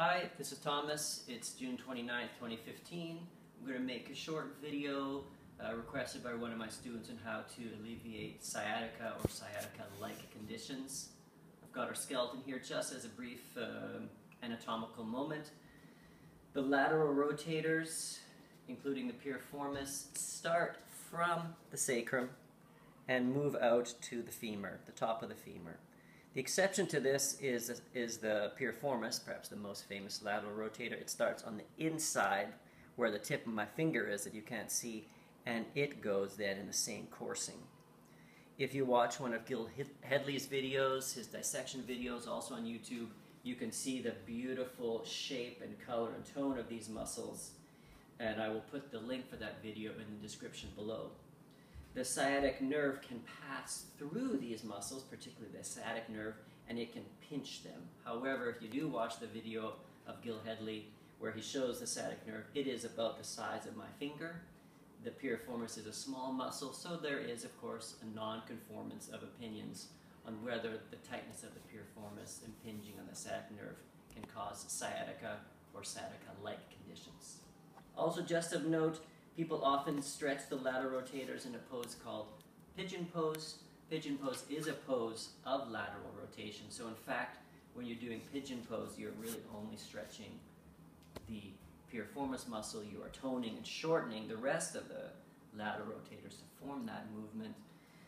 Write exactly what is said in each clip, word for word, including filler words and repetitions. Hi, this is Thomas. It's June twenty-ninth, twenty fifteen. I'm going to make a short video uh, requested by one of my students on how to alleviate sciatica or sciatica-like conditions. I've got our skeleton here just as a brief uh, anatomical moment. The lateral rotators, including the piriformis, start from the sacrum and move out to the femur, the top of the femur. The exception to this is, is the piriformis, perhaps the most famous lateral rotator. It starts on the inside, where the tip of my finger is that you can't see, and it goes then in the same coursing. If you watch one of Gil Hedley's videos, his dissection videos, also on YouTube, you can see the beautiful shape and color and tone of these muscles, and I will put the link for that video in the description below. The sciatic nerve can pass through these muscles, particularly the sciatic nerve, and it can pinch them. However, if you do watch the video of Gil Hedley where he shows the sciatic nerve, it is about the size of my finger. The piriformis is a small muscle, so there is, of course, a non-conformance of opinions on whether the tightness of the piriformis impinging on the sciatic nerve can cause sciatica or sciatica-like conditions. Also, just of note, people often stretch the lateral rotators in a pose called pigeon pose. Pigeon pose is a pose of lateral rotation. So in fact, when you're doing pigeon pose, you're really only stretching the piriformis muscle. You are toning and shortening the rest of the lateral rotators to form that movement.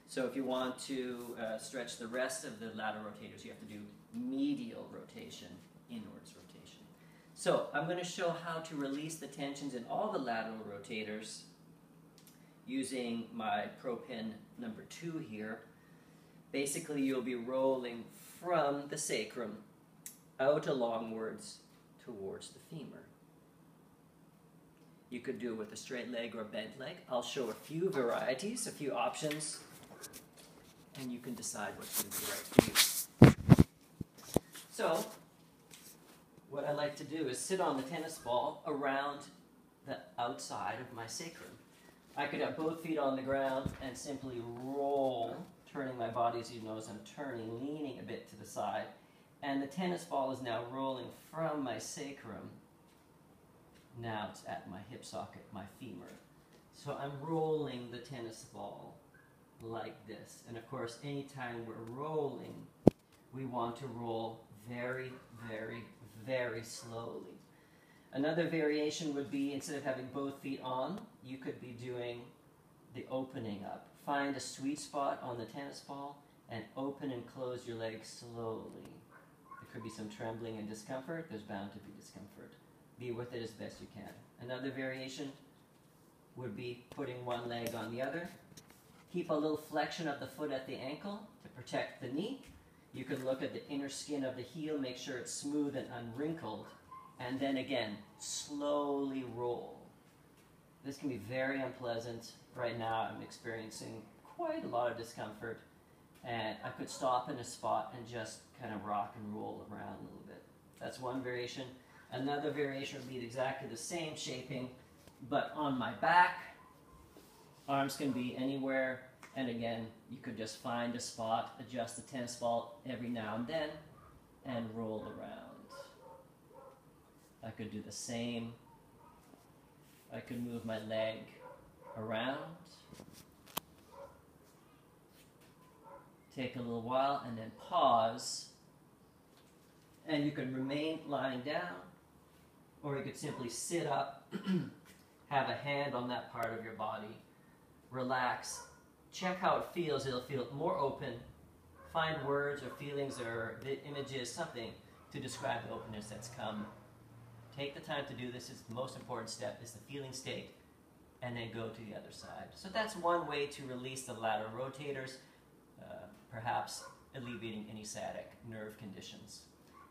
So if you want to uh, stretch the rest of the lateral rotators, you have to do medial rotation, inwards rotation. So I'm going to show how to release the tensions in all the lateral rotators using my pro pin number two here. Basically, you'll be rolling from the sacrum out alongwards towards the femur. You could do it with a straight leg or a bent leg. I'll show a few varieties, a few options, and you can decide what's going to be right for you. So, what I like to do is sit on the tennis ball around the outside of my sacrum. I could have both feet on the ground and simply roll, turning my body as you notice I'm turning, leaning a bit to the side, and the tennis ball is now rolling from my sacrum. Now it's at my hip socket, my femur. So I'm rolling the tennis ball like this, and of course anytime we're rolling, we want to roll very, very, very slowly. Another variation would be, instead of having both feet on, you could be doing the opening up. Find a sweet spot on the tennis ball and open and close your legs slowly. There could be some trembling and discomfort. There's bound to be discomfort. Be with it as best you can. Another variation would be putting one leg on the other. Keep a little flexion of the foot at the ankle to protect the knee. You can look at the inner skin of the heel, make sure it's smooth and unwrinkled, and then again, slowly roll. This can be very unpleasant. Right now I'm experiencing quite a lot of discomfort, and I could stop in a spot and just kind of rock and roll around a little bit. That's one variation. Another variation would be exactly the same shaping, but on my back. Arms can be anywhere. And again, you could just find a spot, adjust the tennis ball every now and then, and roll around. I could do the same. I could move my leg around. Take a little while and then pause. And you could remain lying down, or you could simply sit up, have a hand on that part of your body, relax. Check how it feels. It'll feel more open. Find words or feelings or images, something to describe the openness that's come. Take the time to do this. It's the most important step, is the feeling state, and then go to the other side. So that's one way to release the lateral rotators, uh, perhaps alleviating any sciatic nerve conditions.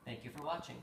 Thank you for watching.